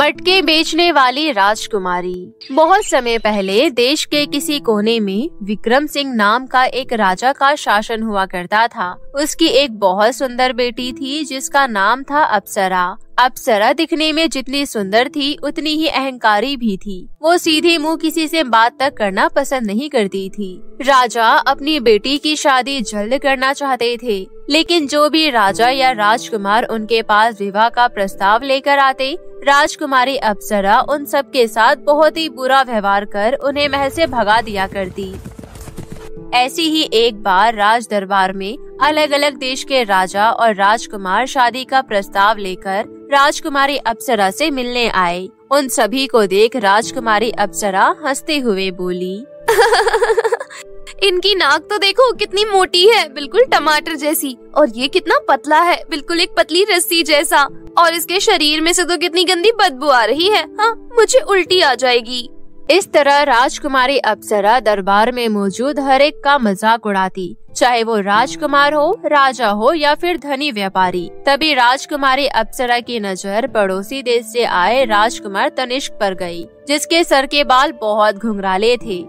मटके बेचने वाली राजकुमारी। बहुत समय पहले देश के किसी कोने में विक्रम सिंह नाम का एक राजा का शासन हुआ करता था। उसकी एक बहुत सुंदर बेटी थी जिसका नाम था अप्सरा। अप्सरा दिखने में जितनी सुंदर थी उतनी ही अहंकारी भी थी। वो सीधे मुंह किसी से बात तक करना पसंद नहीं करती थी। राजा अपनी बेटी की शादी जल्द करना चाहते थे, लेकिन जो भी राजा या राजकुमार उनके पास विवाह का प्रस्ताव लेकर आते, राजकुमारी अप्सरा उन सब के साथ बहुत ही बुरा व्यवहार कर उन्हें महल से भगा दिया करती। ऐसी ही एक बार राज दरबार में अलग अलग देश के राजा और राजकुमार शादी का प्रस्ताव लेकर राजकुमारी अप्सरा से मिलने आए। उन सभी को देख राजकुमारी अप्सरा हंसते हुए बोली, इनकी नाक तो देखो कितनी मोटी है, बिल्कुल टमाटर जैसी, और ये कितना पतला है, बिल्कुल एक पतली रस्सी जैसा, और इसके शरीर में से तो कितनी गंदी बदबू आ रही है, हाँ मुझे उल्टी आ जाएगी। इस तरह राजकुमारी अप्सरा दरबार में मौजूद हर एक का मजाक उड़ाती, चाहे वो राजकुमार हो, राजा हो या फिर धनी व्यापारी। तभी राजकुमारी अप्सरा की नजर पड़ोसी देश से आए राजकुमार तनिष्क पर गई, जिसके सर के बाल बहुत घुंघराले थे।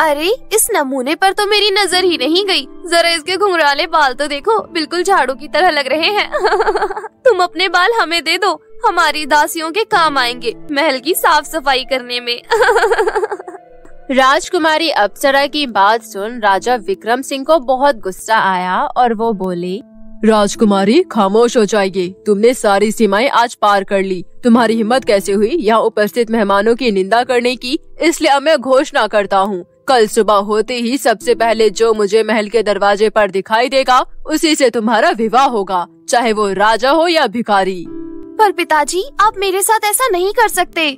अरे इस नमूने पर तो मेरी नजर ही नहीं गई, जरा इसके घुंघराले बाल तो देखो, बिल्कुल झाड़ू की तरह लग रहे हैं। तुम अपने बाल हमें दे दो, हमारी दासियों के काम आएंगे महल की साफ सफाई करने में। राजकुमारी अप्सरा की बात सुन राजा विक्रम सिंह को बहुत गुस्सा आया और वो बोले, राजकुमारी खामोश हो जाएगी, तुमने सारी सीमाएं आज पार कर ली, तुम्हारी हिम्मत कैसे हुई यहाँ उपस्थित मेहमानों की निंदा करने की। इसलिए अब मैं घोषणा करता हूँ, कल सुबह होते ही सबसे पहले जो मुझे महल के दरवाजे पर दिखाई देगा उसी से तुम्हारा विवाह होगा, चाहे वो राजा हो या भिखारी। पर पिताजी आप मेरे साथ ऐसा नहीं कर सकते।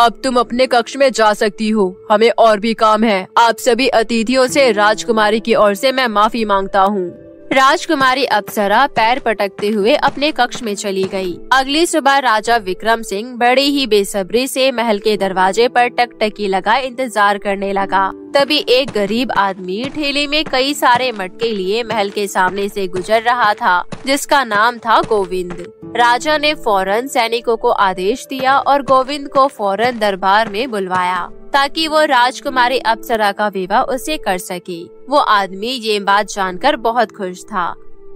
अब तुम अपने कक्ष में जा सकती हो, हमें और भी काम है। आप सभी अतिथियों से राजकुमारी की ओर से मैं माफी मांगता हूँ। राजकुमारी अप्सरा पैर पटकते हुए अपने कक्ष में चली गई। अगली सुबह राजा विक्रम सिंह बड़ी ही बेसब्री से महल के दरवाजे पर टकटकी लगाए इंतजार करने लगा। तभी एक गरीब आदमी ठेले में कई सारे मटके लिए महल के सामने से गुजर रहा था, जिसका नाम था गोविंद। राजा ने फौरन सैनिकों को आदेश दिया और गोविंद को फौरन दरबार में बुलवाया ताकि वो राजकुमारी अप्सरा का विवाह उससे कर सके। वो आदमी ये बात जानकर बहुत खुश था,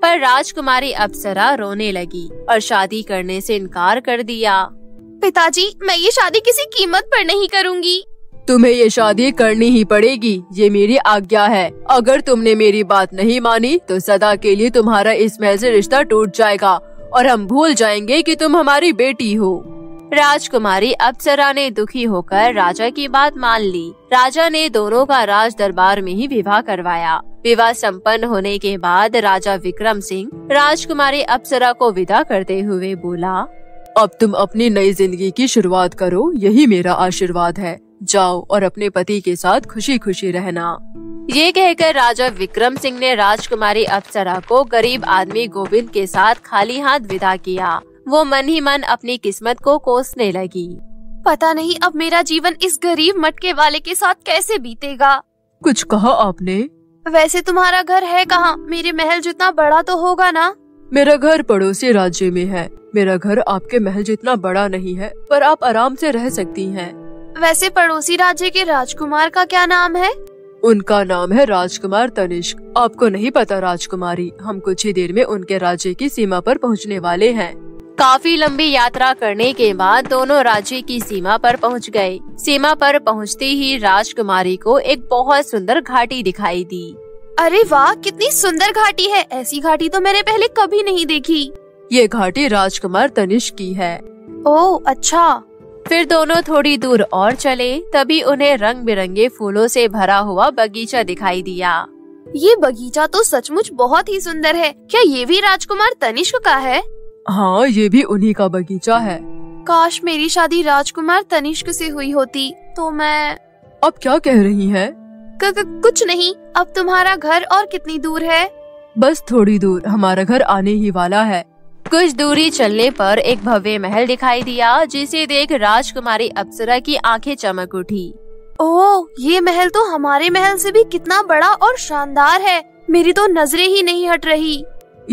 पर राजकुमारी अप्सरा रोने लगी और शादी करने से इनकार कर दिया। पिताजी मैं ये शादी किसी कीमत पर नहीं करूँगी। तुम्हें ये शादी करनी ही पड़ेगी, ये मेरी आज्ञा है। अगर तुमने मेरी बात नहीं मानी तो सदा के लिए तुम्हारा इस महल से रिश्ता टूट जाएगा और हम भूल जाएंगे कि तुम हमारी बेटी हो। राजकुमारी अप्सरा ने दुखी होकर राजा की बात मान ली। राजा ने दोनों का राज दरबार में ही विवाह करवाया। विवाह संपन्न होने के बाद राजा विक्रम सिंह राजकुमारी अप्सरा को विदा करते हुए बोला, अब तुम अपनी नई जिंदगी की शुरुआत करो, यही मेरा आशीर्वाद है। जाओ और अपने पति के साथ खुशी खुशी रहना। ये कहकर राजा विक्रम सिंह ने राजकुमारी अप्सरा को गरीब आदमी गोविंद के साथ खाली हाथ विदा किया। वो मन ही मन अपनी किस्मत को कोसने लगी। पता नहीं अब मेरा जीवन इस गरीब मटके वाले के साथ कैसे बीतेगा। कुछ कहा आपने? वैसे तुम्हारा घर है कहाँ? मेरे महल जितना बड़ा तो होगा ना? मेरा घर पड़ोसी राज्य में है। मेरा घर आपके महल जितना बड़ा नहीं है, पर आप आराम से रह सकती हैं। वैसे पड़ोसी राज्य के राजकुमार का क्या नाम है? उनका नाम है राजकुमार तनिष्क। आपको नहीं पता राजकुमारी, हम कुछ ही देर में उनके राज्य की सीमा पर पहुंचने वाले हैं। काफी लंबी यात्रा करने के बाद दोनों राज्य की सीमा पर पहुंच गए। सीमा पर पहुंचते ही राजकुमारी को एक बहुत सुंदर घाटी दिखाई दी। अरे वाह कितनी सुंदर घाटी है, ऐसी घाटी तो मैंने पहले कभी नहीं देखी। ये घाटी राजकुमार तनिष्क की है। ओह अच्छा। फिर दोनों थोड़ी दूर और चले, तभी उन्हें रंग बिरंगे फूलों से भरा हुआ बगीचा दिखाई दिया। ये बगीचा तो सचमुच बहुत ही सुंदर है। क्या ये भी राजकुमार तनिष्क का है? हाँ ये भी उन्हीं का बगीचा है। काश मेरी शादी राजकुमार तनिष्क से हुई होती तो मैं। अब क्या कह रही है? कुछ नहीं। अब तुम्हारा घर और कितनी दूर है? बस थोड़ी दूर, हमारा घर आने ही वाला है। कुछ दूरी चलने पर एक भव्य महल दिखाई दिया, जिसे देख राजकुमारी अप्सरा की आंखें चमक उठी। ओह ये महल तो हमारे महल से भी कितना बड़ा और शानदार है, मेरी तो नजरें ही नहीं हट रही।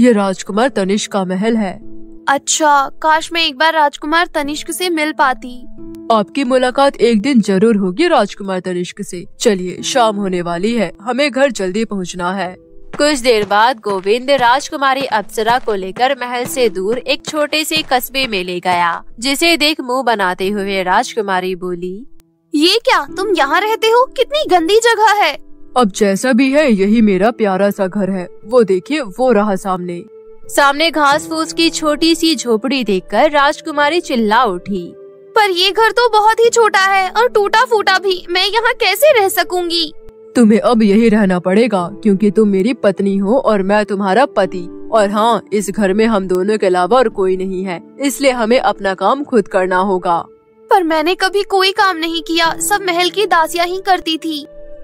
ये राजकुमार तनिष्क का महल है। अच्छा, काश मैं एक बार राजकुमार तनिष्क से मिल पाती। आपकी मुलाकात एक दिन जरूर होगी राजकुमार तनिष्क से। चलिए, शाम होने वाली है, हमें घर जल्दी पहुंचना है। कुछ देर बाद गोविंद राजकुमारी अप्सरा को लेकर महल से दूर एक छोटे से कस्बे में ले गया, जिसे देख मुंह बनाते हुए राजकुमारी बोली, ये क्या, तुम यहाँ रहते हो? कितनी गंदी जगह है। अब जैसा भी है यही मेरा प्यारा सा घर है, वो देखिए वो रहा सामने। सामने घास फूस की छोटी सी झोपड़ी देखकर राजकुमारी चिल्ला उठी, पर ये घर तो बहुत ही छोटा है और टूटा फूटा भी, मैं यहाँ कैसे रह सकूंगी? तुम्हें अब यही रहना पड़ेगा, क्योंकि तुम मेरी पत्नी हो और मैं तुम्हारा पति, और हाँ, इस घर में हम दोनों के अलावा और कोई नहीं है, इसलिए हमें अपना काम खुद करना होगा। पर मैंने कभी कोई काम नहीं किया, सब महल की दासियां ही करती थी।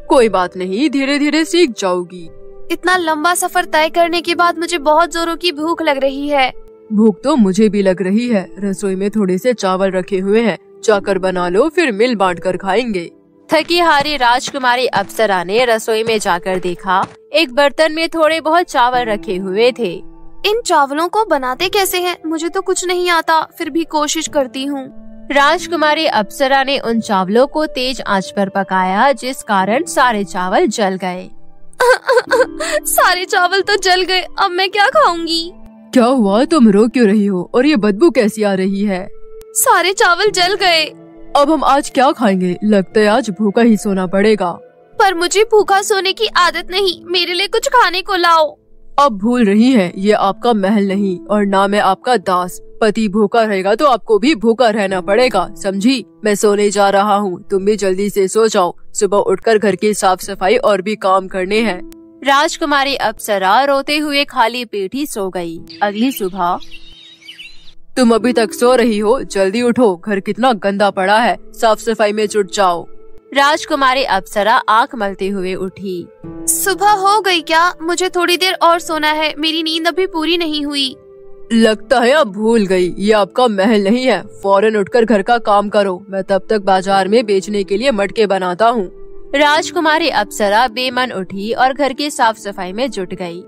कोई बात नहीं, धीरे धीरे सीख जाओगी। इतना लंबा सफर तय करने के बाद मुझे बहुत जोरों की भूख लग रही है। भूख तो मुझे भी लग रही है, रसोई में थोड़े से चावल रखे हुए हैं, जाकर बना लो, फिर मिल बांट कर खाएंगे। थकी हारी राजकुमारी अप्सरा ने रसोई में जाकर देखा, एक बर्तन में थोड़े बहुत चावल रखे हुए थे। इन चावलों को बनाते कैसे हैं? मुझे तो कुछ नहीं आता, फिर भी कोशिश करती हूँ। राजकुमारी अप्सरा ने उन चावलों को तेज आंच पर पकाया, जिस कारण सारे चावल जल गए। सारे चावल तो जल गए, अब मैं क्या खाऊंगी? क्या हुआ, तुम रो क्यों रही हो और ये बदबू कैसी आ रही है? सारे चावल जल गए, अब हम आज क्या खाएंगे? लगता है आज भूखा ही सोना पड़ेगा। पर मुझे भूखा सोने की आदत नहीं, मेरे लिए कुछ खाने को लाओ। अब भूल रही है, ये आपका महल नहीं और ना मैं आपका दास। पति भूखा रहेगा तो आपको भी भूखा रहना पड़ेगा, समझी? मैं सोने जा रहा हूँ, तुम भी जल्दी से सो जाओ, सुबह उठकर घर की साफ सफाई और भी काम करने हैं। राजकुमारी अप्सरा रोते हुए खाली पेट ही सो गई। अगली सुबह, तुम अभी तक सो रही हो, जल्दी उठो, घर कितना गंदा पड़ा है, साफ सफाई में जुट जाओ। राजकुमारी अप्सरा आँख मलते हुए उठी। सुबह हो गई क्या? मुझे थोड़ी देर और सोना है, मेरी नींद अभी पूरी नहीं हुई। लगता है आप भूल गई, ये आपका महल नहीं है। फौरन उठकर घर का काम करो, मैं तब तक बाजार में बेचने के लिए मटके बनाता हूँ। राजकुमारी अप्सरा बेमन उठी और घर की साफ सफाई में जुट गई।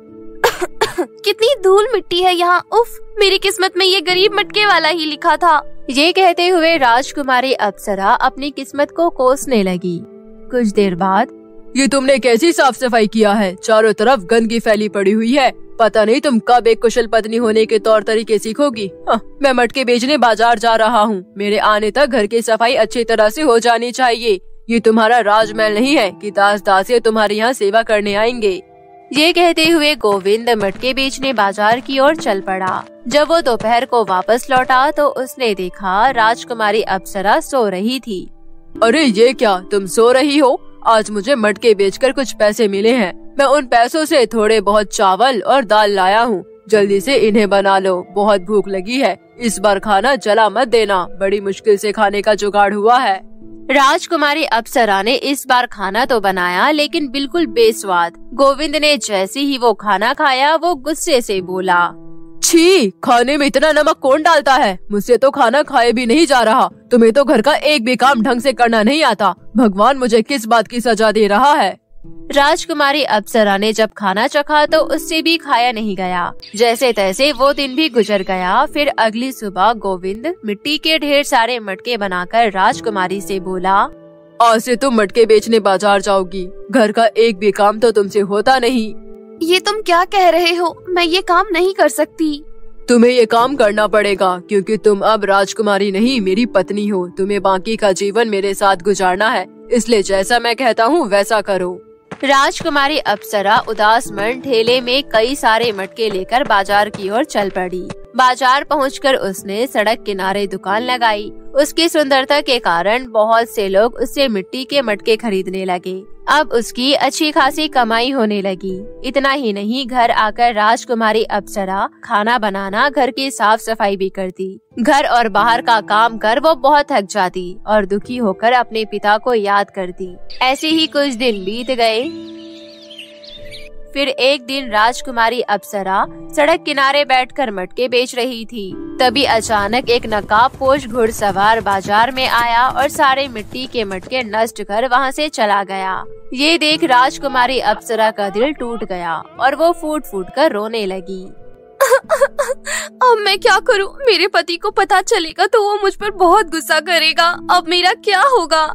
कितनी धूल मिट्टी है यहाँ, उफ, मेरी किस्मत में ये गरीब मटके वाला ही लिखा था। ये कहते हुए राजकुमारी अप्सरा अपनी किस्मत को कोसने लगी। कुछ देर बाद, ये तुमने कैसी साफ सफाई किया है? चारों तरफ गंदगी फैली पड़ी हुई है, पता नहीं तुम कब एक कुशल पत्नी होने के तौर तरीके सीखोगी। मैं मटके बेचने बाजार जा रहा हूँ, मेरे आने तक घर की सफाई अच्छी तरह से हो जानी चाहिए। ये तुम्हारा राजमहल नहीं है कि दास दासियां तुम्हारे यहाँ सेवा करने आएंगे। ये कहते हुए गोविंद मटके बेचने बाजार की ओर चल पड़ा। जब वो दोपहर को वापस लौटा तो उसने देखा राजकुमारी अप्सरा सो रही थी। अरे ये क्या, तुम सो रही हो? आज मुझे मटके बेचकर कुछ पैसे मिले हैं, मैं उन पैसों से थोड़े बहुत चावल और दाल लाया हूँ, जल्दी से इन्हें बना लो, बहुत भूख लगी है। इस बार खाना जला मत देना, बड़ी मुश्किल से खाने का जुगाड़ हुआ है। राजकुमारी अप्सरा ने इस बार खाना तो बनाया, लेकिन बिल्कुल बेस्वाद। गोविंद ने जैसे ही वो खाना खाया, वो गुस्से से बोला, छी, खाने में इतना नमक कौन डालता है? मुझसे तो खाना खाए भी नहीं जा रहा, तुम्हें तो घर का एक भी काम ढंग से करना नहीं आता। भगवान मुझे किस बात की सजा दे रहा है? राजकुमारी अप्सरा ने जब खाना चखा तो उससे भी खाया नहीं गया। जैसे तैसे वो दिन भी गुजर गया। फिर अगली सुबह गोविंद मिट्टी के ढेर सारे मटके बनाकर राजकुमारी से बोला, आज से तुम मटके बेचने बाजार जाओगी, घर का एक भी काम तो तुमसे होता नहीं। ये तुम क्या कह रहे हो, मैं ये काम नहीं कर सकती। तुम्हें ये काम करना पड़ेगा, क्योंकि तुम अब राजकुमारी नहीं मेरी पत्नी हो। तुम्हें बाकी का जीवन मेरे साथ गुजारना है, इसलिए जैसा मैं कहता हूँ वैसा करो। राजकुमारी अप्सरा उदास मन ठेले में कई सारे मटके लेकर बाजार की ओर चल पड़ी। बाजार पहुंचकर उसने सड़क किनारे दुकान लगाई। उसकी सुंदरता के कारण बहुत से लोग उससे मिट्टी के मटके खरीदने लगे। अब उसकी अच्छी खासी कमाई होने लगी। इतना ही नहीं, घर आकर राजकुमारी अप्सरा खाना बनाना, घर की साफ सफाई भी करती। घर और बाहर का काम कर वो बहुत थक जाती और दुखी होकर अपने पिता को याद करती। ऐसे ही कुछ दिन बीत गए। फिर एक दिन राजकुमारी अप्सरा सड़क किनारे बैठकर मटके बेच रही थी। तभी अचानक एक नकाबपोश घुड़सवार बाजार में आया और सारे मिट्टी के मटके नष्ट कर वहां से चला गया। ये देख राजकुमारी अप्सरा का दिल टूट गया और वो फूट फूट कर रोने लगी। अब मैं क्या करूं? मेरे पति को पता चलेगा तो वो मुझ पर बहुत गुस्सा करेगा। अब मेरा क्या होगा?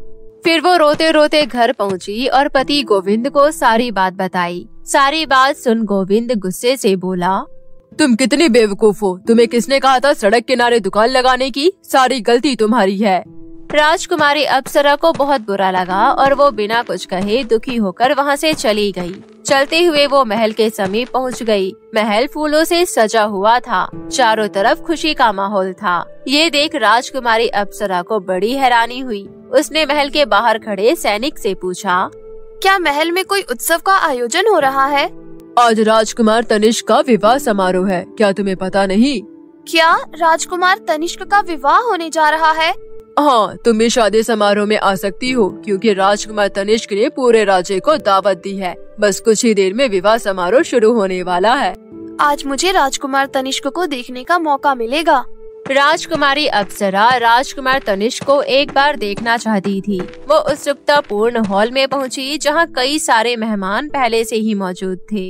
फिर वो रोते रोते घर पहुंची और पति गोविंद को सारी बात बताई। सारी बात सुन गोविंद गुस्से से बोला, तुम कितनी बेवकूफ हो, तुम्हें किसने कहा था सड़क किनारे दुकान लगाने की? सारी गलती तुम्हारी है। राजकुमारी अप्सरा को बहुत बुरा लगा और वो बिना कुछ कहे दुखी होकर वहाँ से चली गई। चलते हुए वो महल के समीप पहुँच गई। महल फूलों से सजा हुआ था, चारों तरफ खुशी का माहौल था। ये देख राजकुमारी अप्सरा को बड़ी हैरानी हुई। उसने महल के बाहर खड़े सैनिक से पूछा, क्या महल में कोई उत्सव का आयोजन हो रहा है? आज राजकुमार तनिष्क का विवाह समारोह है, क्या तुम्हें पता नहीं? क्या राजकुमार तनिष्क का विवाह होने जा रहा है? हाँ, तुम इस शादी समारोह में आ सकती हो क्योंकि राजकुमार तनिष्क ने पूरे राज्य को दावत दी है। बस कुछ ही देर में विवाह समारोह शुरू होने वाला है। आज मुझे राजकुमार तनिष्क को देखने का मौका मिलेगा। राजकुमारी अप्सरा राजकुमार तनिष्क को एक बार देखना चाहती थी। वो उत्सुकता पूर्ण हॉल में पहुंची जहां कई सारे मेहमान पहले से ही मौजूद थे।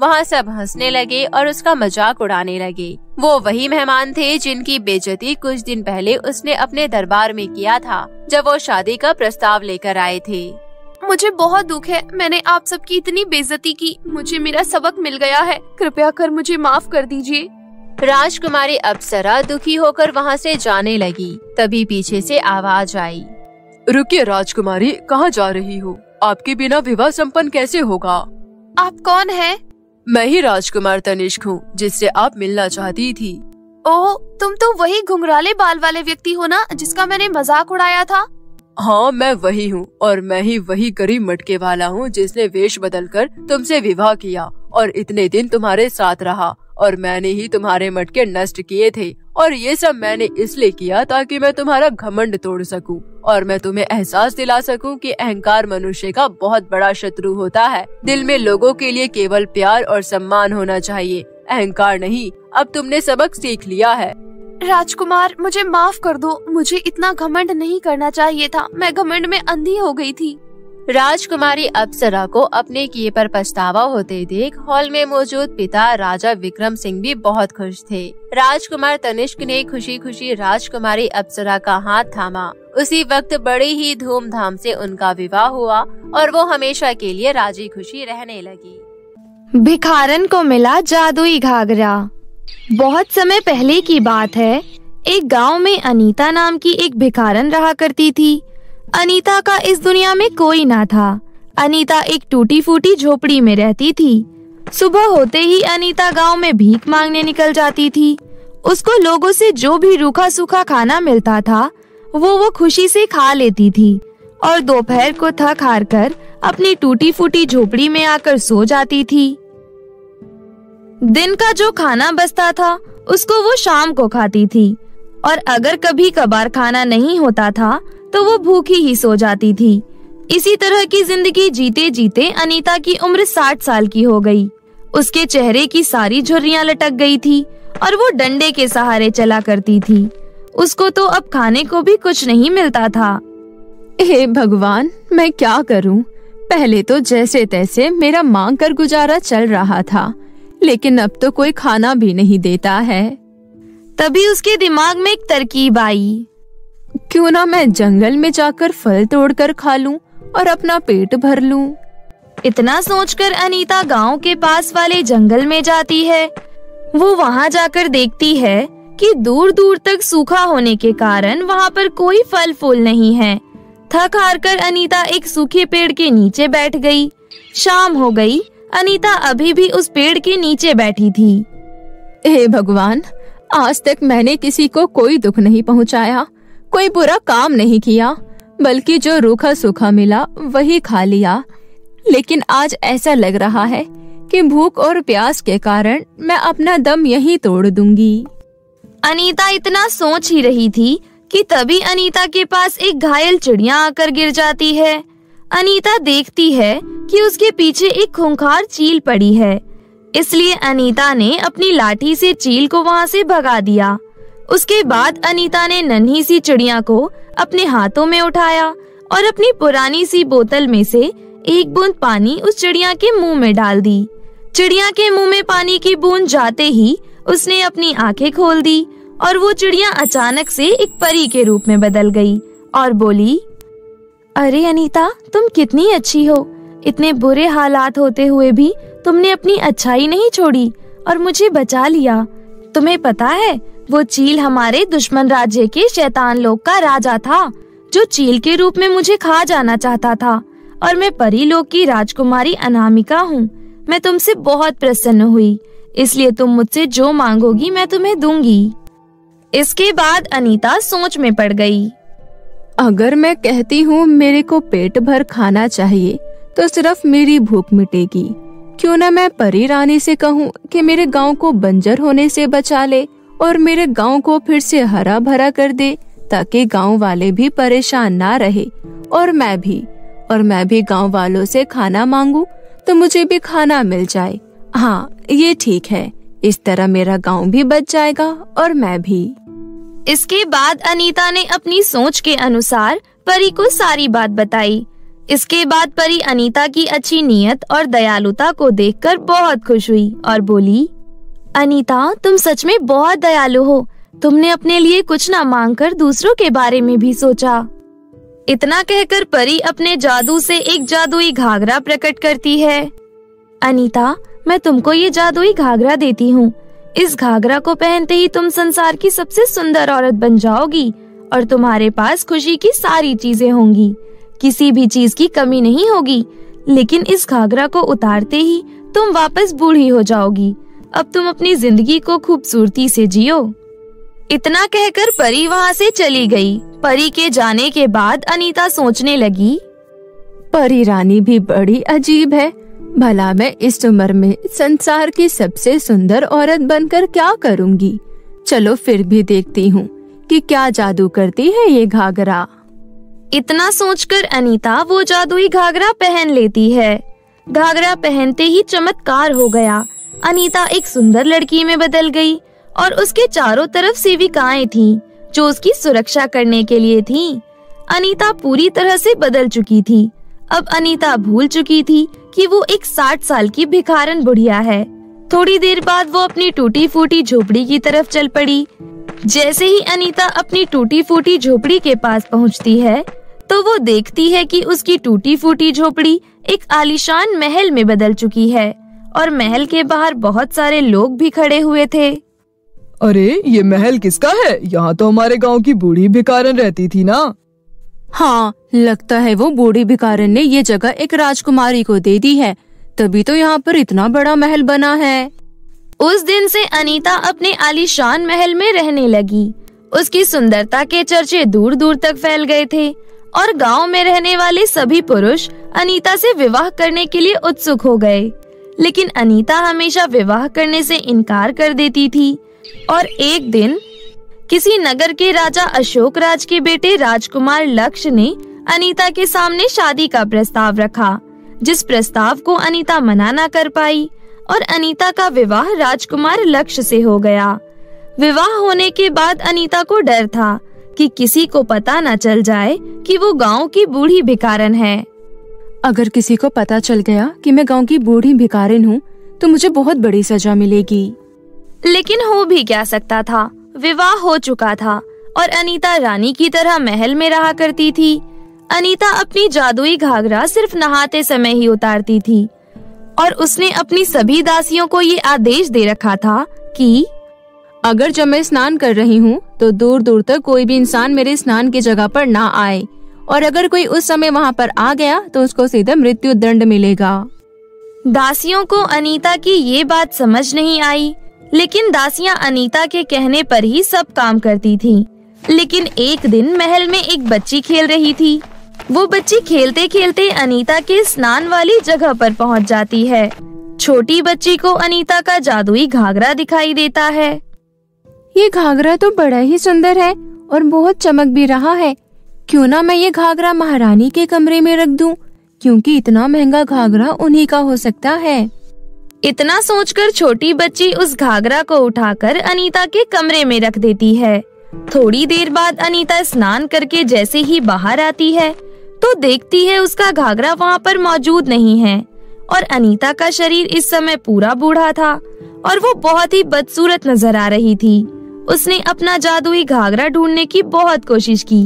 वहाँ सब हंसने लगे और उसका मजाक उड़ाने लगे। वो वही मेहमान थे जिनकी बेइज्जती कुछ दिन पहले उसने अपने दरबार में किया था जब वो शादी का प्रस्ताव लेकर आए थे। मुझे बहुत दुख है, मैंने आप सबकी इतनी बेइज्जती की। मुझे मेरा सबक मिल गया है, कृपया कर मुझे माफ कर दीजिए। राजकुमारी अप्सरा दुखी होकर वहाँ से जाने लगी। तभी पीछे से आवाज आई, रुकिए राजकुमारी, कहाँ जा रही हो? आपके बिना विवाह सम्पन्न कैसे होगा? आप कौन है? मैं ही राजकुमार तनिष्क हूँ जिससे आप मिलना चाहती थी। ओह, तुम तो वही घुंघराले बाल वाले व्यक्ति हो ना जिसका मैंने मजाक उड़ाया था? हाँ, मैं वही हूँ और मैं ही वही गरीब मटके वाला हूँ जिसने वेश बदलकर तुमसे विवाह किया और इतने दिन तुम्हारे साथ रहा, और मैंने ही तुम्हारे मटके नष्ट किए थे। और ये सब मैंने इसलिए किया ताकि मैं तुम्हारा घमंड तोड़ सकूं और मैं तुम्हें एहसास दिला सकूं कि अहंकार मनुष्य का बहुत बड़ा शत्रु होता है। दिल में लोगों के लिए केवल प्यार और सम्मान होना चाहिए, अहंकार नहीं। अब तुमने सबक सीख लिया है। राजकुमार, मुझे माफ कर दो, मुझे इतना घमंड नहीं करना चाहिए था। मैं घमंड में अंधी हो गयी थी। राजकुमारी अप्सरा को अपने किए पर पछतावा होते देख हॉल में मौजूद पिता राजा विक्रम सिंह भी बहुत खुश थे। राजकुमार तनिष्क ने खुशी खुशी राजकुमारी अप्सरा का हाथ थामा। उसी वक्त बड़ी ही धूमधाम से उनका विवाह हुआ और वो हमेशा के लिए राजी खुशी रहने लगी। भिखारन को मिला जादुई घाघरा। बहुत समय पहले की बात है, एक गाँव में अनिता नाम की एक भिखारन रहा करती थी। अनिता का इस दुनिया में कोई ना था। अनिता एक टूटी फूटी झोपड़ी में रहती थी। सुबह होते ही अनिता गांव में भीख मांगने निकल जाती थी। उसको लोगों से जो भी रूखा सूखा खाना मिलता था वो खुशी से खा लेती थी और दोपहर को थक हार कर अपनी टूटी फूटी झोपड़ी में आकर सो जाती थी। दिन का जो खाना बचता था उसको वो शाम को खाती थी और अगर कभी कभार खाना नहीं होता था तो वो भूखी ही सो जाती थी। इसी तरह की जिंदगी जीते जीते अनिता की उम्र 60 साल की हो गई। उसके चेहरे की सारी झुर्रियां लटक गई थी और वो डंडे के सहारे चला करती थी। उसको तो अब खाने को भी कुछ नहीं मिलता था। हे भगवान, मैं क्या करूं? पहले तो जैसे तैसे मेरा मांग कर गुजारा चल रहा था, लेकिन अब तो कोई खाना भी नहीं देता है। तभी उसके दिमाग में एक तरकीब आई, क्यों ना मैं जंगल में जाकर फल तोड़कर खा लूं और अपना पेट भर लूं। इतना सोचकर अनिता गांव के पास वाले जंगल में जाती है। वो वहां जाकर देखती है कि दूर दूर तक सूखा होने के कारण वहां पर कोई फल फूल नहीं है। थक हार कर अनिता एक सूखे पेड़ के नीचे बैठ गई। शाम हो गई, अनिता अभी भी उस पेड़ के नीचे बैठी थी। हे भगवान, आज तक मैंने किसी को कोई दुख नहीं पहुँचाया, कोई बुरा काम नहीं किया, बल्कि जो रूखा सूखा मिला वही खा लिया। लेकिन आज ऐसा लग रहा है कि भूख और प्यास के कारण मैं अपना दम यहीं तोड़ दूंगी। अनिता इतना सोच ही रही थी कि तभी अनिता के पास एक घायल चिड़िया आकर गिर जाती है। अनिता देखती है कि उसके पीछे एक खूंखार चील पड़ी है, इसलिए अनिता ने अपनी लाठी से चील को वहाँ से भगा दिया। उसके बाद अनिता ने नन्ही सी चिड़िया को अपने हाथों में उठाया और अपनी पुरानी सी बोतल में से एक बूंद पानी उस चिड़िया के मुंह में डाल दी। चिड़िया के मुंह में पानी की बूंद जाते ही उसने अपनी आंखें खोल दी और वो चिड़िया अचानक से एक परी के रूप में बदल गई और बोली, अरे अनिता, तुम कितनी अच्छी हो। इतने बुरे हालात होते हुए भी तुमने अपनी अच्छाई नहीं छोड़ी और मुझे बचा लिया। तुम्हें पता है, वो चील हमारे दुश्मन राज्य के शैतान लोग का राजा था, जो चील के रूप में मुझे खा जाना चाहता था, और मैं परी लोग की राजकुमारी अनामिका हूँ। मैं तुमसे बहुत प्रसन्न हुई, इसलिए तुम मुझसे जो मांगोगी मैं तुम्हें दूंगी। इसके बाद अनिता सोच में पड़ गई। अगर मैं कहती हूँ मेरे को पेट भर खाना चाहिए तो सिर्फ मेरी भूख मिटेगी। क्यों न मैं परी रानी से कहूँ कि मेरे गांव को बंजर होने से बचा ले और मेरे गांव को फिर से हरा भरा कर दे, ताकि गांव वाले भी परेशान ना रहे और मैं भी गांव वालों से खाना मांगू तो मुझे भी खाना मिल जाए। हाँ, ये ठीक है। इस तरह मेरा गांव भी बच जाएगा और मैं भी। इसके बाद अनिता ने अपनी सोच के अनुसार परी को सारी बात बताई। इसके बाद परी अनिता की अच्छी नीयत और दयालुता को देखकर बहुत खुश हुई और बोली, अनिता, तुम सच में बहुत दयालु हो। तुमने अपने लिए कुछ ना मांगकर दूसरों के बारे में भी सोचा। इतना कहकर परी अपने जादू से एक जादुई घाघरा प्रकट करती है। अनिता, मैं तुमको ये जादुई घाघरा देती हूँ। इस घाघरा को पहनते ही तुम संसार की सबसे सुंदर औरत बन जाओगी और तुम्हारे पास खुशी की सारी चीजें होंगी, किसी भी चीज की कमी नहीं होगी। लेकिन इस घाघरा को उतारते ही तुम वापस बूढ़ी हो जाओगी। अब तुम अपनी जिंदगी को खूबसूरती से जियो। इतना कहकर परी वहाँ से चली गई। परी के जाने के बाद अनिता सोचने लगी, परी रानी भी बड़ी अजीब है। भला मैं इस उम्र में संसार की सबसे सुंदर औरत बनकर क्या करूँगी? चलो फिर भी देखती हूँ कि क्या जादू करती है ये घाघरा। इतना सोचकर अनिता वो जादुई घाघरा पहन लेती है। घाघरा पहनते ही चमत्कार हो गया। अनिता एक सुंदर लड़की में बदल गई और उसके चारों तरफ सेविकाएं थीं, जो उसकी सुरक्षा करने के लिए थीं। अनिता पूरी तरह से बदल चुकी थी। अब अनिता भूल चुकी थी कि वो एक 60 साल की भिखारन बुढ़िया है। थोड़ी देर बाद वो अपनी टूटी फूटी झोपड़ी की तरफ चल पड़ी। जैसे ही अनिता अपनी टूटी फूटी झोपड़ी के पास पहुंचती है तो वो देखती है कि उसकी टूटी फूटी झोपड़ी एक आलीशान महल में बदल चुकी है और महल के बाहर बहुत सारे लोग भी खड़े हुए थे। अरे, ये महल किसका है? यहाँ तो हमारे गांव की बूढ़ी भिखारन रहती थी ना। हाँ, लगता है वो बूढ़ी भिखारन ने ये जगह एक राजकुमारी को दे दी है, तभी तो यहाँ पर इतना बड़ा महल बना है। उस दिन से अनिता अपने आलीशान महल में रहने लगी। उसकी सुंदरता के चर्चे दूर दूर तक फैल गए थे और गांव में रहने वाले सभी पुरुष अनिता से विवाह करने के लिए उत्सुक हो गए। लेकिन अनिता हमेशा विवाह करने से इनकार कर देती थी और एक दिन किसी नगर के राजा अशोकराज के बेटे राजकुमार लक्ष्य ने अनिता के सामने शादी का प्रस्ताव रखा, जिस प्रस्ताव को अनिता मना न कर पाई और अनिता का विवाह राजकुमार लक्ष्य से हो गया। विवाह होने के बाद अनिता को डर था कि किसी को पता न चल जाए कि वो गांव की बूढ़ी भिखारन है। अगर किसी को पता चल गया कि मैं गांव की बूढ़ी भिखारन हूँ तो मुझे बहुत बड़ी सजा मिलेगी। लेकिन हो भी क्या सकता था, विवाह हो चुका था और अनिता रानी की तरह महल में रहा करती थी। अनिता अपनी जादुई घाघरा सिर्फ नहाते समय ही उतारती थी और उसने अपनी सभी दासियों को ये आदेश दे रखा था कि अगर जब मैं स्नान कर रही हूँ तो दूर दूर तक कोई भी इंसान मेरे स्नान की जगह पर ना आए और अगर कोई उस समय वहाँ पर आ गया तो उसको सीधा मृत्यु दंड मिलेगा। दासियों को अनिता की ये बात समझ नहीं आई, लेकिन दासियाँ अनिता के कहने पर ही सब काम करती थीं। लेकिन एक दिन महल में एक बच्ची खेल रही थी। वो बच्ची खेलते खेलते अनिता के स्नान वाली जगह पर पहुंच जाती है। छोटी बच्ची को अनिता का जादुई घाघरा दिखाई देता है। ये घाघरा तो बड़ा ही सुंदर है और बहुत चमक भी रहा है। क्यों ना मैं ये घाघरा महारानी के कमरे में रख दूं, क्योंकि इतना महंगा घाघरा उन्हीं का हो सकता है। इतना सोचकर छोटी बच्ची उस घाघरा को उठाकर अनिता के कमरे में रख देती है। थोड़ी देर बाद अनिता स्नान करके जैसे ही बाहर आती है तो देखती है उसका घाघरा वहाँ पर मौजूद नहीं है और अनिता का शरीर इस समय पूरा बूढ़ा था और वो बहुत ही बदसूरत नजर आ रही थी। उसने अपना जादुई घाघरा ढूंढने की बहुत कोशिश की,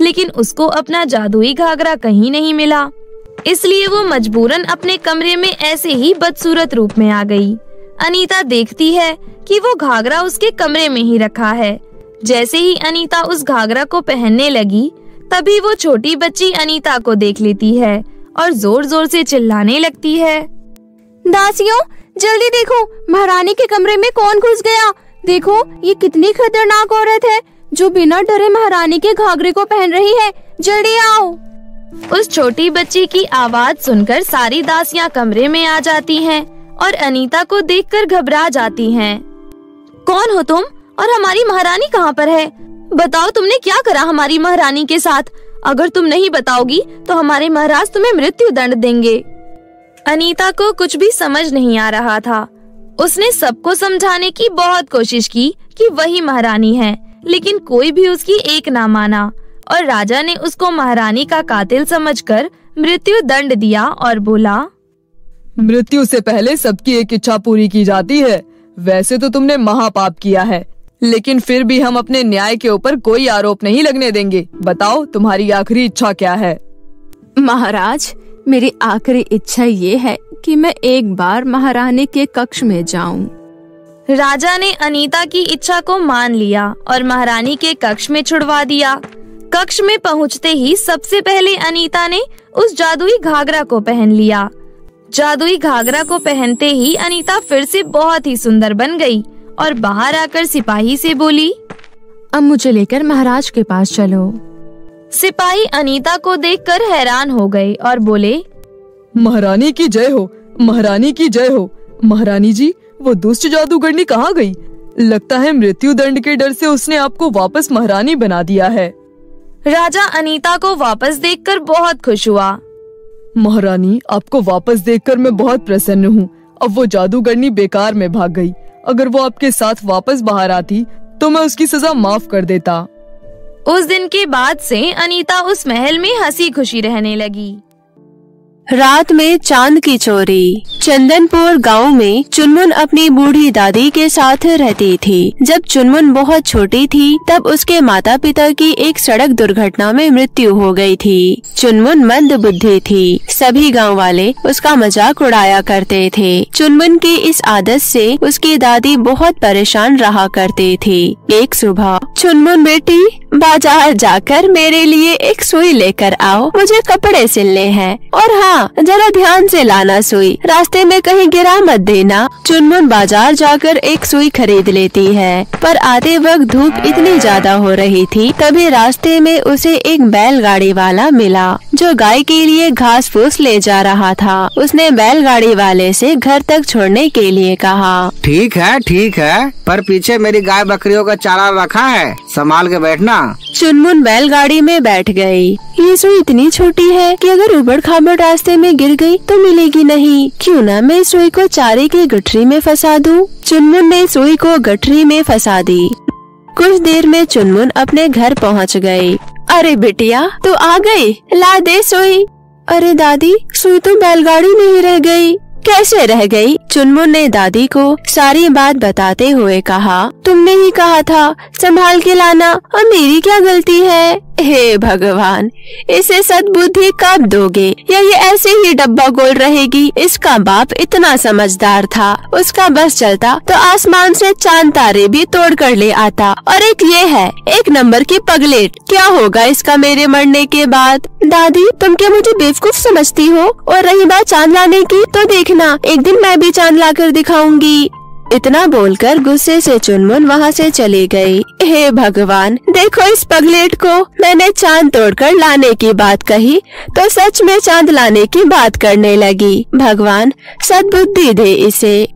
लेकिन उसको अपना जादुई घाघरा कहीं नहीं मिला, इसलिए वो मजबूरन अपने कमरे में ऐसे ही बदसूरत रूप में आ गई। अनीता देखती है कि वो घाघरा उसके कमरे में ही रखा है। जैसे ही अनीता उस घाघरा को पहनने लगी, तभी वो छोटी बच्ची अनीता को देख लेती है और जोर जोर से चिल्लाने लगती है, दासियों जल्दी देखो, महारानी के कमरे में कौन घुस गया। देखो ये कितनी खतरनाक औरत है जो बिना डरे महारानी के घाघरे को पहन रही है, जल्दी आओ। उस छोटी बच्ची की आवाज सुनकर सारी दासियां कमरे में आ जाती हैं और अनीता को देखकर घबरा जाती हैं। कौन हो तुम और हमारी महारानी कहाँ पर है? बताओ तुमने क्या करा हमारी महारानी के साथ? अगर तुम नहीं बताओगी तो हमारे महाराज तुम्हें मृत्यु दंड देंगे। अनीता को कुछ भी समझ नहीं आ रहा था। उसने सबको समझाने की बहुत कोशिश की कि वही महारानी है, लेकिन कोई भी उसकी एक ना माना और राजा ने उसको महारानी का कातिल समझकर मृत्यु दंड दिया और बोला, मृत्यु से पहले सबकी एक इच्छा पूरी की जाती है। वैसे तो तुमने महापाप किया है, लेकिन फिर भी हम अपने न्याय के ऊपर कोई आरोप नहीं लगने देंगे। बताओ तुम्हारी आखिरी इच्छा क्या है? महाराज, मेरी आखिरी इच्छा ये है कि मैं एक बार महारानी के कक्ष में जाऊं। राजा ने अनीता की इच्छा को मान लिया और महारानी के कक्ष में छुड़वा दिया। कक्ष में पहुंचते ही सबसे पहले अनीता ने उस जादुई घाघरा को पहन लिया। जादुई घाघरा को पहनते ही अनीता फिर से बहुत ही सुंदर बन गई और बाहर आकर सिपाही से बोली, अब मुझे लेकर महाराज के पास चलो। सिपाही अनीता को देखकर हैरान हो गए और बोले, महारानी की जय हो, महारानी की जय हो। महारानी जी, वो दुष्ट जादूगरनी कहाँ गई? लगता है मृत्यु दंड के डर से उसने आपको वापस महारानी बना दिया है। राजा अनीता को वापस देखकर बहुत खुश हुआ। महारानी, आपको वापस देखकर मैं बहुत प्रसन्न हूँ। अब वो जादूगरनी बेकार में भाग गई। अगर वो आपके साथ वापस बाहर आती तो मैं उसकी सजा माफ कर देता। उस दिन के बाद से अनीता उस महल में हंसी खुशी रहने लगी। रात में चांद की चोरी। चंदनपुर गांव में चुनमुन अपनी बूढ़ी दादी के साथ रहती थी। जब चुनमुन बहुत छोटी थी तब उसके माता पिता की एक सड़क दुर्घटना में मृत्यु हो गई थी। चुनमुन मंद बुद्धि थी, सभी गांव वाले उसका मजाक उड़ाया करते थे। चुनमुन की इस आदत से उसकी दादी बहुत परेशान रहा करती थी। एक सुबह, चुनमुन बेटी बाजार जाकर मेरे लिए एक सुई लेकर आओ, मुझे कपड़े सिलने हैं, और हाँ जरा ध्यान से लाना सुई, रास्ते में कहीं गिरा मत देना। चुनमुन बाजार जाकर एक सुई खरीद लेती है, पर आते वक्त धूप इतनी ज्यादा हो रही थी, तभी रास्ते में उसे एक बैलगाड़ी वाला मिला जो गाय के लिए घास फूस ले जा रहा था। उसने बैलगाड़ी वाले से घर तक छोड़ने के लिए कहा। ठीक है, पर पीछे मेरी गाय बकरियों का चारा रखा है, संभाल के बैठना। चुनमुन बैलगाड़ी में बैठ गई। ये सुई इतनी छोटी है कि अगर उबड़ खाबड़ रास्ते में गिर गई तो मिलेगी नहीं। क्यों ना मैं सुई को चारे की गठरी में फंसा दूं। चुनमुन ने सुई को गठरी में फंसा दी। कुछ देर में चुनमुन अपने घर पहुंच गई। अरे बिटिया, तू आ गई, ला दे सुई। अरे दादी, सुई तो बैलगाड़ी में ही रह गई। कैसे रह गई? चुनमुन ने दादी को सारी बात बताते हुए कहा, तुमने ही कहा था संभाल के लाना, और मेरी क्या गलती है? हे भगवान, इसे सद्बुद्धि कब दोगे? या ये ऐसे ही डब्बा गोल रहेगी? इसका बाप इतना समझदार था, उसका बस चलता तो आसमान से चांद तारे भी तोड़ कर ले आता, और एक ये है, एक नंबर की पगलेट। क्या होगा इसका मेरे मरने के बाद? दादी, तुम क्या मुझे बेवकूफ समझती हो? और रही बात चांद लाने की, तो देखना एक दिन मैं भी चांद ला कर दिखाऊंगी। इतना बोलकर गुस्से से चुनमुन वहाँ से चली गई। हे भगवान, देखो इस पगलेट को, मैंने चांद तोड़कर लाने की बात कही तो सच में चांद लाने की बात करने लगी। भगवान सद्बुद्धि दे इसे।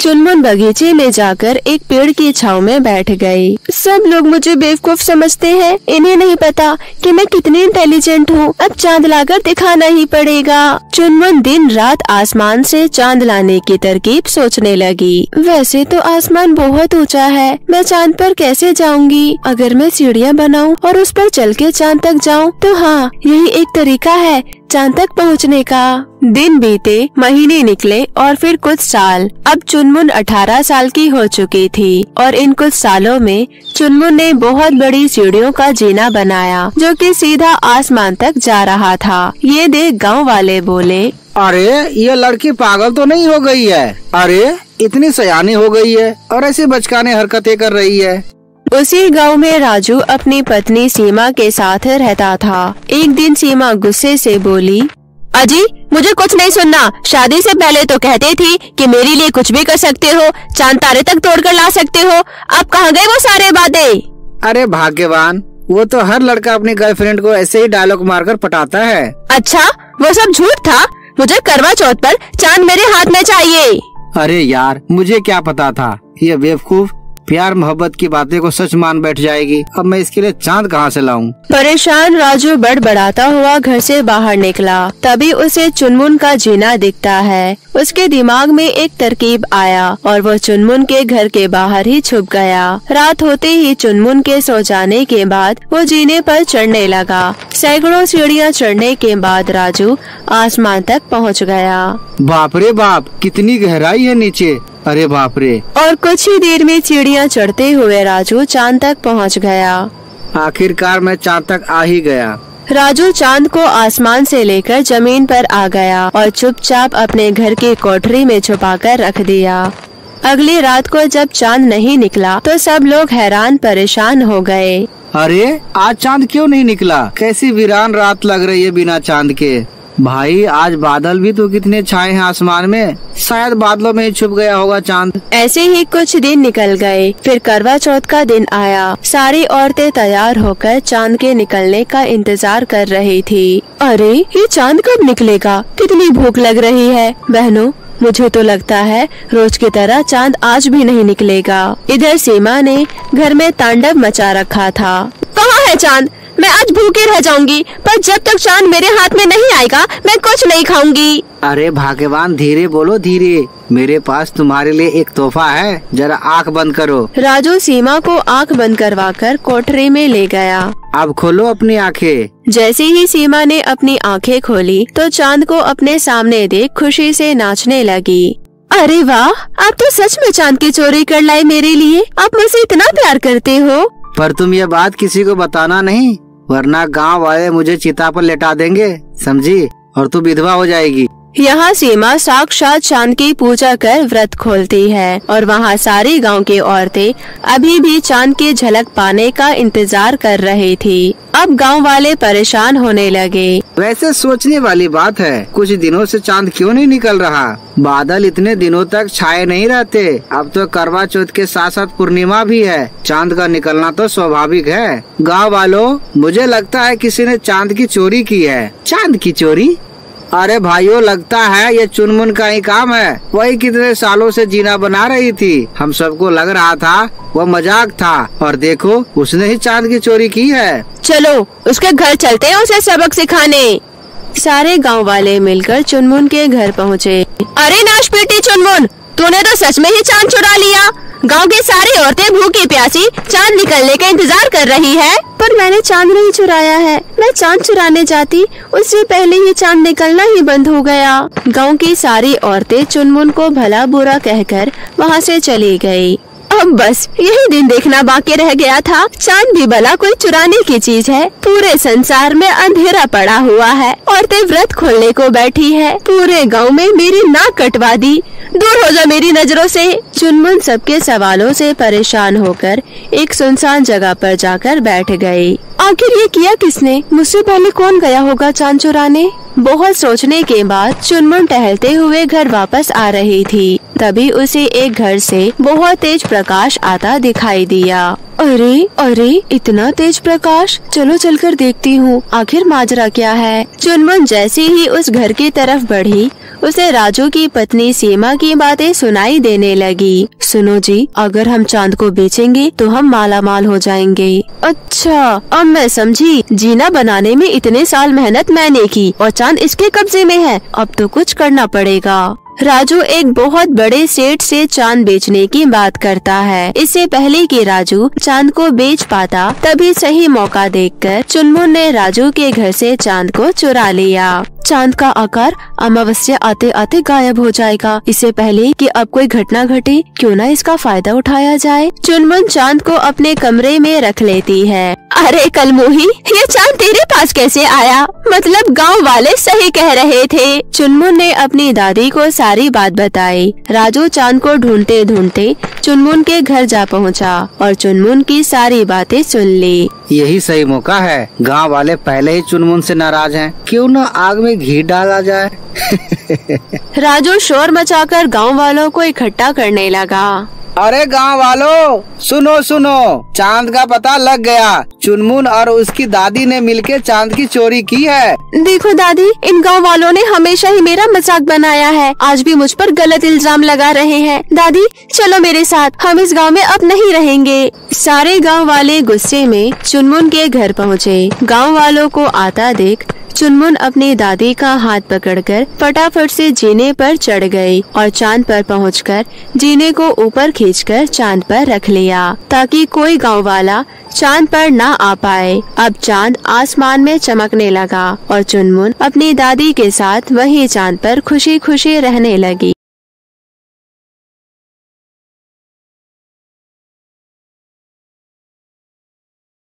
चुनमुन बगीचे में जाकर एक पेड़ की छांव में बैठ गई। सब लोग मुझे बेवकूफ समझते हैं, इन्हें नहीं पता कि मैं कितनी इंटेलिजेंट हूँ। अब चांद लाकर दिखाना ही पड़ेगा। चुनमुन दिन रात आसमान से चांद लाने की तरकीब सोचने लगी। वैसे तो आसमान बहुत ऊंचा है, मैं चांद पर कैसे जाऊंगी? अगर मैं सीढ़ियाँ बनाऊँ और उस पर चल के चांद तक जाऊँ तो हाँ, यही एक तरीका है चांद तक पहुँचने का। दिन बीते, महीने निकले और फिर कुछ साल। अब चुन चुनमुन 18 साल की हो चुकी थी और इन कुछ सालों में चुनमुन ने बहुत बड़ी सीढ़ियों का जीना बनाया जो कि सीधा आसमान तक जा रहा था। ये देख गांव वाले बोले, अरे ये लड़की पागल तो नहीं हो गई है? अरे इतनी सयानी हो गई है और ऐसी बचकाने हरकतें कर रही है। उसी गांव में राजू अपनी पत्नी सीमा के साथ रहता था। एक दिन सीमा गुस्से से बोली, अजी मुझे कुछ नहीं सुनना। शादी से पहले तो कहते थी कि मेरे लिए कुछ भी कर सकते हो, चांद तारे तक तोड़कर ला सकते हो, अब कहाँ गए वो सारे बातें? अरे भाग्यवान, वो तो हर लड़का अपनी गर्लफ्रेंड को ऐसे ही डायलॉग मारकर पटाता है। अच्छा वो सब झूठ था, मुझे करवा चौथ पर चांद मेरे हाथ में चाहिए। अरे यार मुझे क्या पता था ये बेवकूफ प्यार मोहब्बत की बातें को सच मान बैठ जाएगी, अब मैं इसके लिए चांद कहाँ से लाऊं? परेशान राजू बड़बड़ाता हुआ घर से बाहर निकला। तभी उसे चुनमुन का जीना दिखता है। उसके दिमाग में एक तरकीब आया और वो चुनमुन के घर के बाहर ही छुप गया। रात होते ही चुनमुन के सो जाने के बाद वो जीने पर चढ़ने लगा। सैकड़ों सीढ़ियाँ चढ़ने के बाद राजू आसमान तक पहुँच गया। बाप रे बाप, कितनी गहराई है नीचे, अरे बाप रे। और कुछ ही देर में चिड़िया चढ़ते हुए राजू चांद तक पहुंच गया। आखिरकार मैं चांद तक आ ही गया। राजू चांद को आसमान से लेकर जमीन पर आ गया और चुपचाप अपने घर की कोठरी में छुपाकर रख दिया। अगली रात को जब चांद नहीं निकला तो सब लोग हैरान परेशान हो गए। अरे आज चांद क्यों नहीं निकला? कैसी वीरान रात लग रही है बिना चांद के। भाई आज बादल भी तो कितने छाए हैं आसमान में, शायद बादलों में छुप गया होगा चांद। ऐसे ही कुछ दिन निकल गए। फिर करवा चौथ का दिन आया। सारी औरतें तैयार होकर चांद के निकलने का इंतजार कर रही थी। अरे ये चांद कब निकलेगा? कितनी भूख लग रही है। बहनों मुझे तो लगता है रोज की तरह चांद आज भी नहीं निकलेगा। इधर सीमा ने घर में तांडव मचा रखा था। कहाँ है चांद? मैं आज भूखी रह जाऊंगी, पर जब तक चांद मेरे हाथ में नहीं आएगा मैं कुछ नहीं खाऊंगी। अरे भाग्यवान धीरे बोलो धीरे, मेरे पास तुम्हारे लिए एक तोहफा है, जरा आँख बंद करो। राजू सीमा को आँख बंद करवाकर कोठरी में ले गया। अब खोलो अपनी आँखें। जैसे ही सीमा ने अपनी आँखें खोली तो चांद को अपने सामने देख खुशी से नाचने लगी। अरे वाह, आप तो सच में चांद की चोरी कर लाए मेरे लिए। आप मुझसे इतना प्यार करते हो। पर तुम ये बात किसी को बताना नहीं, वरना गांव वाले मुझे चिता पर लेटा देंगे, समझी? और तू विधवा हो जाएगी। यहाँ सीमा साक्षात चांद की पूजा कर व्रत खोलती है और वहाँ सारी गांव की औरतें अभी भी चांद की झलक पाने का इंतजार कर रही थी। अब गांव वाले परेशान होने लगे। वैसे सोचने वाली बात है, कुछ दिनों से चांद क्यों नहीं निकल रहा? बादल इतने दिनों तक छाए नहीं रहते। अब तो करवा चौथ के साथ साथ पूर्णिमा भी है, चांद का निकलना तो स्वाभाविक है। गाँव वालों मुझे लगता है किसी ने चांद की चोरी की है। चांद की चोरी? अरे भाइयों लगता है ये चुनमुन का ही काम है। वही कितने सालों से जीना बना रही थी, हम सबको लग रहा था वो मजाक था, और देखो उसने ही चांद की चोरी की है। चलो उसके घर चलते हैं उसे सबक सिखाने। सारे गांव वाले मिलकर चुनमुन के घर पहुँचे। अरे नाशपेटी चुनमुन, तूने तो सच में ही चांद चुरा लिया। गांव के सारी औरतें भूखी प्यासी चांद निकलने का इंतजार कर रही है। पर मैंने चांद नहीं चुराया है। मैं चांद चुराने जाती उससे पहले ही चांद निकलना ही बंद हो गया। गांव की सारी औरतें चुनमुन को भला बुरा कहकर वहां से चली गई। अब बस यही दिन देखना बाकी रह गया था, चांद भी भला कोई चुराने की चीज है? पूरे संसार में अंधेरा पड़ा हुआ है, औरतें व्रत खोलने को बैठी है, पूरे गांव में मेरी नाक कटवा दी, दूर हो जा मेरी नजरों से। चुनमुन सबके सवालों से परेशान होकर एक सुनसान जगह पर जाकर बैठ गई। आखिर ये किया किसने? मुझसे पहले कौन गया होगा चांद चुराने? बहुत सोचने के बाद चुनमुन टहलते हुए घर वापस आ रही थी। तभी उसे एक घर से बहुत तेज प्रकाश आता दिखाई दिया। अरे अरे इतना तेज प्रकाश, चलो चलकर देखती हूँ आखिर माजरा क्या है। चुनमुन जैसे ही उस घर की तरफ बढ़ी उसे राजू की पत्नी सीमा की बातें सुनाई देने लगी। सुनो जी, अगर हम चांद को बेचेंगे तो हम माला माल हो जाएंगे। अच्छा अब मैं समझी, जीना बनाने में इतने साल मेहनत मैंने की और चांद इसके कब्जे में है, अब तो कुछ करना पड़ेगा। राजू एक बहुत बड़े सेठ से चांद बेचने की बात करता है। इससे पहले कि राजू चांद को बेच पाता तभी सही मौका देखकर चुनमुन ने राजू के घर से चांद को चुरा लिया। चांद का आकार अमावस्या आते आते गायब हो जाएगा। इससे पहले कि अब कोई घटना घटे, क्यों ना इसका फायदा उठाया जाए। चुनमुन चांद को अपने कमरे में रख लेती है। अरे कलमोही, ये चांद तेरे पास कैसे आया? मतलब गांव वाले सही कह रहे थे। चुनमुन ने अपनी दादी को सारी बात बताई। राजू चांद को ढूंढते ढूंढते चुनमुन के घर जा पहुंचा और चुनमुन की सारी बातें सुन ली। यही सही मौका है। गांव वाले पहले ही चुनमुन से नाराज हैं। क्यों ना आग में घी डाला जाए। राजू शोर मचाकर गांव वालों को इकट्ठा करने लगा। अरे गांव वालों, सुनो सुनो, चांद का पता लग गया। चुनमुन और उसकी दादी ने मिलके चांद की चोरी की है। देखो दादी, इन गांव वालों ने हमेशा ही मेरा मजाक बनाया है। आज भी मुझ पर गलत इल्जाम लगा रहे हैं। दादी चलो मेरे साथ, हम इस गांव में अब नहीं रहेंगे। सारे गांव वाले गुस्से में चुनमुन के घर पहुँचे। गाँव वालों को आता देख चुनमुन अपनी दादी का हाथ पकड़कर फटाफट से जीने पर चढ़ गई और चांद पर पहुंचकर जीने को ऊपर खींचकर चांद पर रख लिया ताकि कोई गाँव वाला चांद पर ना आ पाए। अब चांद आसमान में चमकने लगा और चुनमुन अपनी दादी के साथ वहीं चांद पर खुशी खुशी रहने लगी।